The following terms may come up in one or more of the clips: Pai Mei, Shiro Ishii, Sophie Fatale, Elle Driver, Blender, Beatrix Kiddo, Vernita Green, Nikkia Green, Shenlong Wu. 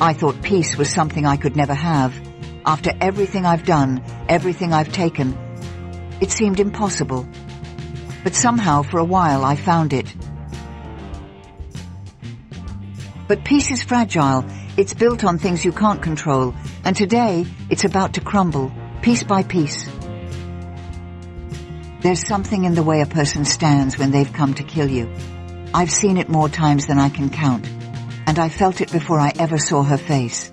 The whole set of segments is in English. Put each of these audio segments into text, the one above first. I thought peace was something I could never have. After everything I've done, everything I've taken, it seemed impossible. But somehow, for a while, I found it. But peace is fragile. It's built on things you can't control. And today, it's about to crumble, piece by piece. There's something in the way a person stands when they've come to kill you. I've seen it more times than I can count. And I felt it before I ever saw her face.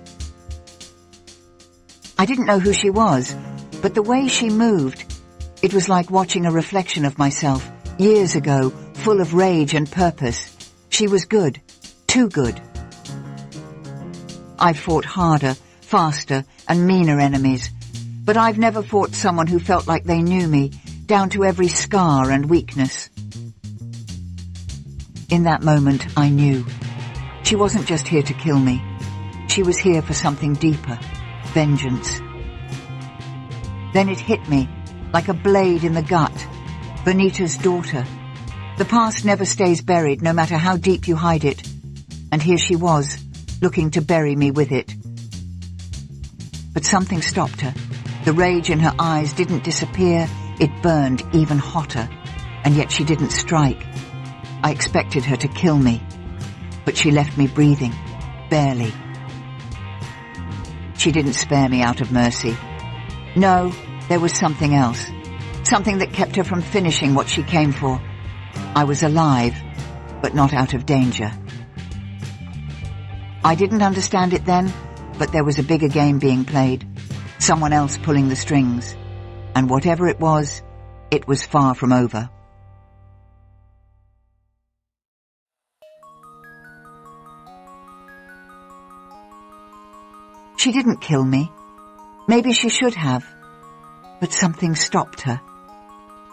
I didn't know who she was, but the way she moved, it was like watching a reflection of myself, years ago, full of rage and purpose. She was good, too good. I fought harder, faster, and meaner enemies, but I've never fought someone who felt like they knew me, down to every scar and weakness. In that moment, I knew. She wasn't just here to kill me. She was here for something deeper. Vengeance. Then it hit me, like a blade in the gut. Vernita's daughter. The past never stays buried, no matter how deep you hide it. And here she was, looking to bury me with it. But something stopped her. The rage in her eyes didn't disappear. It burned even hotter. And yet she didn't strike. I expected her to kill me. But she left me breathing. Barely. She didn't spare me out of mercy. No, there was something else. Something that kept her from finishing what she came for. I was alive, but not out of danger. I didn't understand it then, but there was a bigger game being played. Someone else pulling the strings. And whatever it was far from over. She didn't kill me. Maybe she should have. But something stopped her.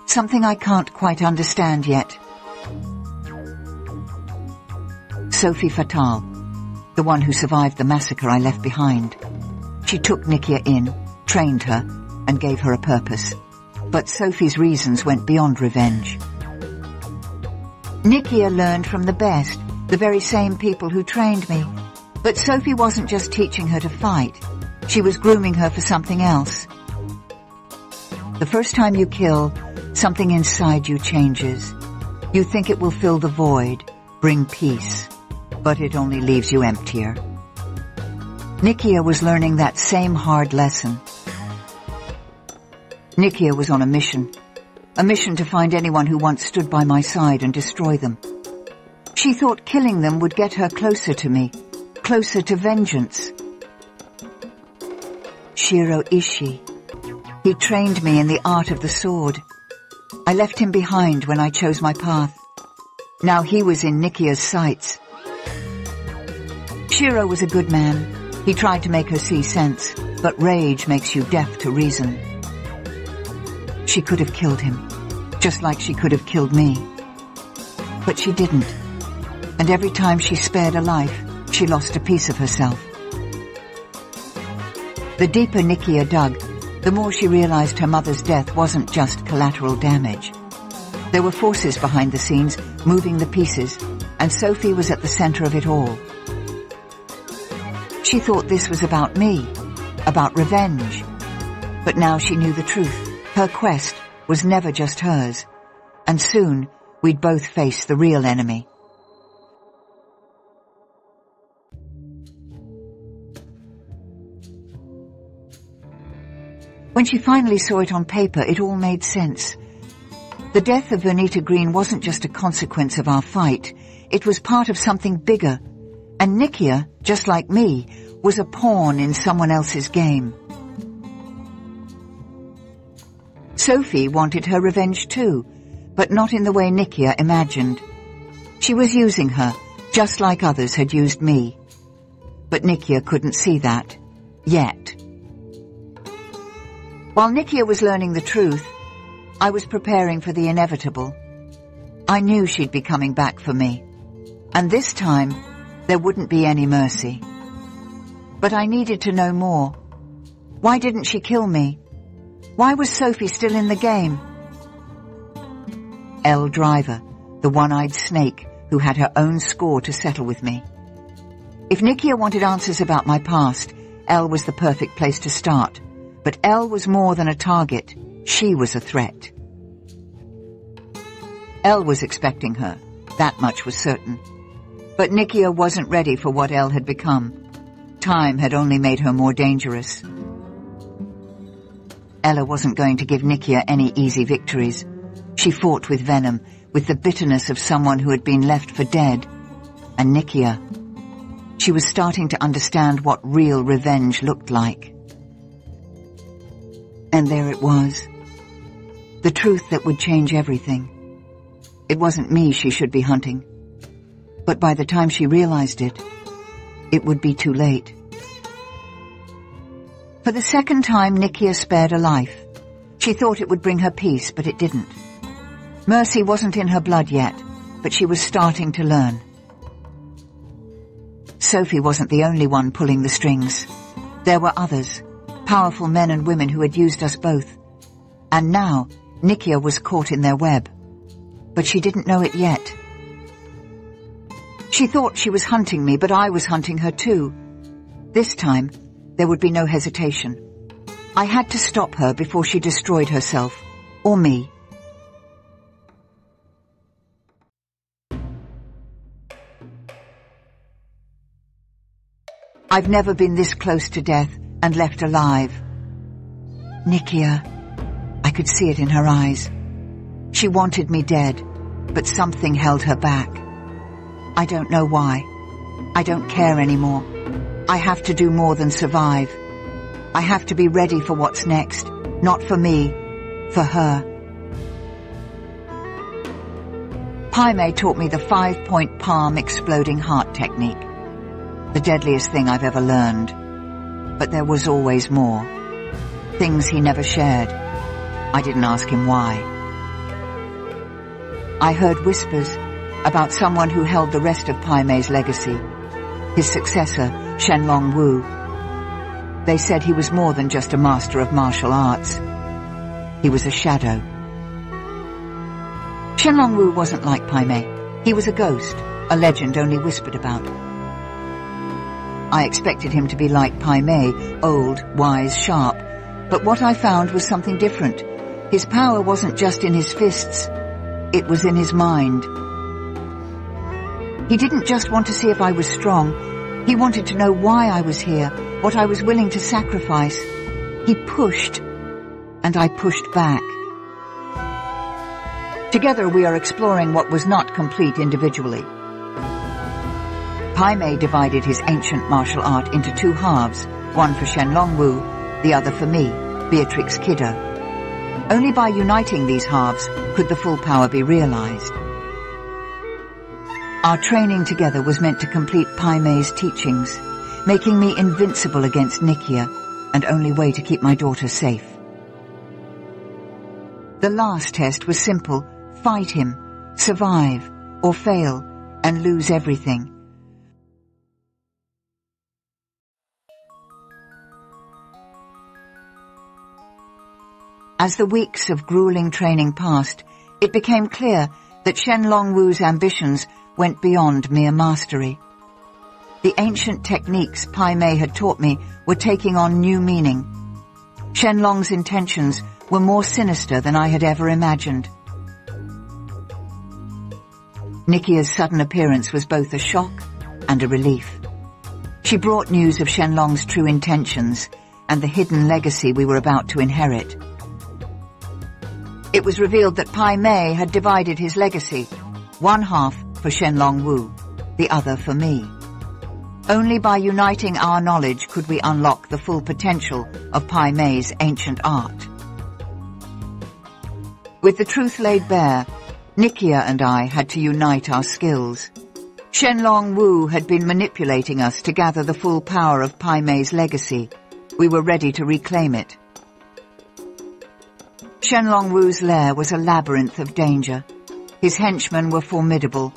Something I can't quite understand yet. Sophie Fatale, the one who survived the massacre I left behind. She took Nikkia in, trained her, and gave her a purpose. But Sophie's reasons went beyond revenge. Nikkia learned from the best, the very same people who trained me. But Sophie wasn't just teaching her to fight. She was grooming her for something else. The first time you kill, something inside you changes. You think it will fill the void, bring peace, but it only leaves you emptier. Nikkia was learning that same hard lesson. Nikkia was on a mission to find anyone who once stood by my side and destroy them. She thought killing them would get her closer to me. Closer to vengeance. Shiro Ishii. He trained me in the art of the sword. I left him behind when I chose my path. Now he was in Nikkia's sights. Shiro was a good man. He tried to make her see sense, but rage makes you deaf to reason. She could have killed him, just like she could have killed me. But she didn't. And every time she spared a life, she lost a piece of herself. The deeper Nikkia dug, the more she realized her mother's death wasn't just collateral damage. There were forces behind the scenes, moving the pieces, and Sophie was at the center of it all. She thought this was about me, about revenge. But now she knew the truth. Her quest was never just hers. And soon, we'd both face the real enemy. When she finally saw it on paper, it all made sense. The death of Vernita Green wasn't just a consequence of our fight. It was part of something bigger. And Nikkia, just like me, was a pawn in someone else's game. Sophie wanted her revenge too, but not in the way Nikkia imagined. She was using her, just like others had used me. But Nikkia couldn't see that. Yet. While Nikkia was learning the truth, I was preparing for the inevitable. I knew she'd be coming back for me. And this time, there wouldn't be any mercy. But I needed to know more. Why didn't she kill me? Why was Sophie still in the game? Elle Driver, the one-eyed snake who had her own score to settle with me. If Nikkia wanted answers about my past, Elle was the perfect place to start. But Elle was more than a target. She was a threat. Elle was expecting her. That much was certain. But Nikkia wasn't ready for what Elle had become. Time had only made her more dangerous. Ella wasn't going to give Nikkia any easy victories. She fought with venom, with the bitterness of someone who had been left for dead. And Nikkia. She was starting to understand what real revenge looked like. And there it was. The truth that would change everything. It wasn't me she should be hunting. But by the time she realized it, it would be too late. For the second time, Nikkia spared a life. She thought it would bring her peace, but it didn't. Mercy wasn't in her blood yet, but she was starting to learn. Sophie wasn't the only one pulling the strings. There were others, powerful men and women who had used us both. And now, Nikkia was caught in their web. But she didn't know it yet. She thought she was hunting me, but I was hunting her too. This time, there would be no hesitation. I had to stop her before she destroyed herself, or me. I've never been this close to death and left alive. Nikkia. I could see it in her eyes. She wanted me dead, but something held her back. I don't know why. I don't care anymore. I have to do more than survive. I have to be ready for what's next. Not for me, for her. Pai Mei taught me the 5-point palm exploding heart technique. The deadliest thing I've ever learned. But there was always more. Things he never shared. I didn't ask him why. I heard whispers about someone who held the rest of Pai Mei's legacy. His successor, Shenlong Wu. They said he was more than just a master of martial arts. He was a shadow. Shenlong Wu wasn't like Pai Mei. He was a ghost, a legend only whispered about. I expected him to be like Pai Mei, old, wise, sharp. But what I found was something different. His power wasn't just in his fists. It was in his mind. He didn't just want to see if I was strong. He wanted to know why I was here, what I was willing to sacrifice. He pushed, and I pushed back. Together we are exploring what was not complete individually. Pai Mei divided his ancient martial art into 2 halves, one for Shenlong Wu, the other for me, Beatrix Kiddo. Only by uniting these halves could the full power be realized. Our training together was meant to complete Pai Mei's teachings, making me invincible against Nikkia, and only way to keep my daughter safe. The last test was simple: fight him, survive, or fail, and lose everything. As the weeks of grueling training passed, it became clear that Shenlong Wu's ambitions went beyond mere mastery. The ancient techniques Pai Mei had taught me were taking on new meaning. Shenlong's intentions were more sinister than I had ever imagined. Nikkia's sudden appearance was both a shock and a relief. She brought news of Shenlong's true intentions and the hidden legacy we were about to inherit. It was revealed that Pai Mei had divided his legacy, one half for Shenlong Wu, the other for me. Only by uniting our knowledge could we unlock the full potential of Pai Mei's ancient art. With the truth laid bare, Nikkia and I had to unite our skills. Shenlong Wu had been manipulating us to gather the full power of Pai Mei's legacy. We were ready to reclaim it. Shenlong Wu's lair was a labyrinth of danger. His henchmen were formidable,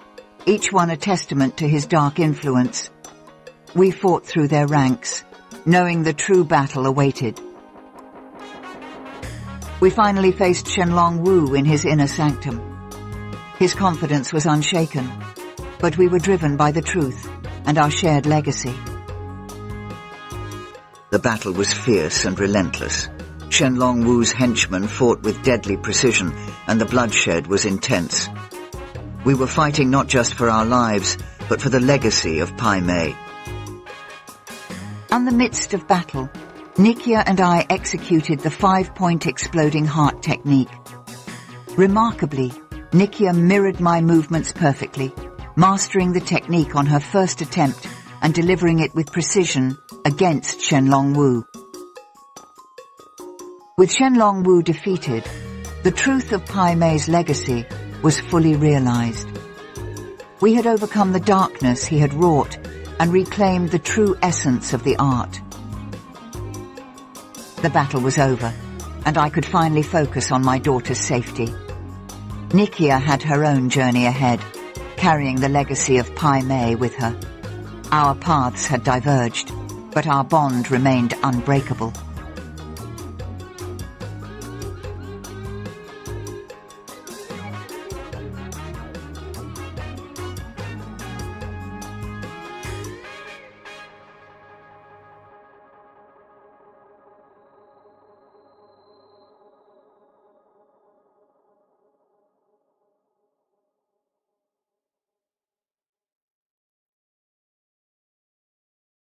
each one a testament to his dark influence. We fought through their ranks, knowing the true battle awaited. We finally faced Shenlong Wu in his inner sanctum. His confidence was unshaken, but we were driven by the truth, and our shared legacy. The battle was fierce and relentless. Shenlong Wu's henchmen fought with deadly precision, and the bloodshed was intense. We were fighting not just for our lives, but for the legacy of Pai Mei. In the midst of battle, Nikkia and I executed the 5-point exploding heart technique. Remarkably, Nikkia mirrored my movements perfectly, mastering the technique on her first attempt and delivering it with precision against Shenlong Wu. With Shenlong Wu defeated, the truth of Pai Mei's legacy was fully realized. We had overcome the darkness he had wrought and reclaimed the true essence of the art. The battle was over, and I could finally focus on my daughter's safety. Nikkia had her own journey ahead, carrying the legacy of Pai Mei with her. Our paths had diverged, but our bond remained unbreakable.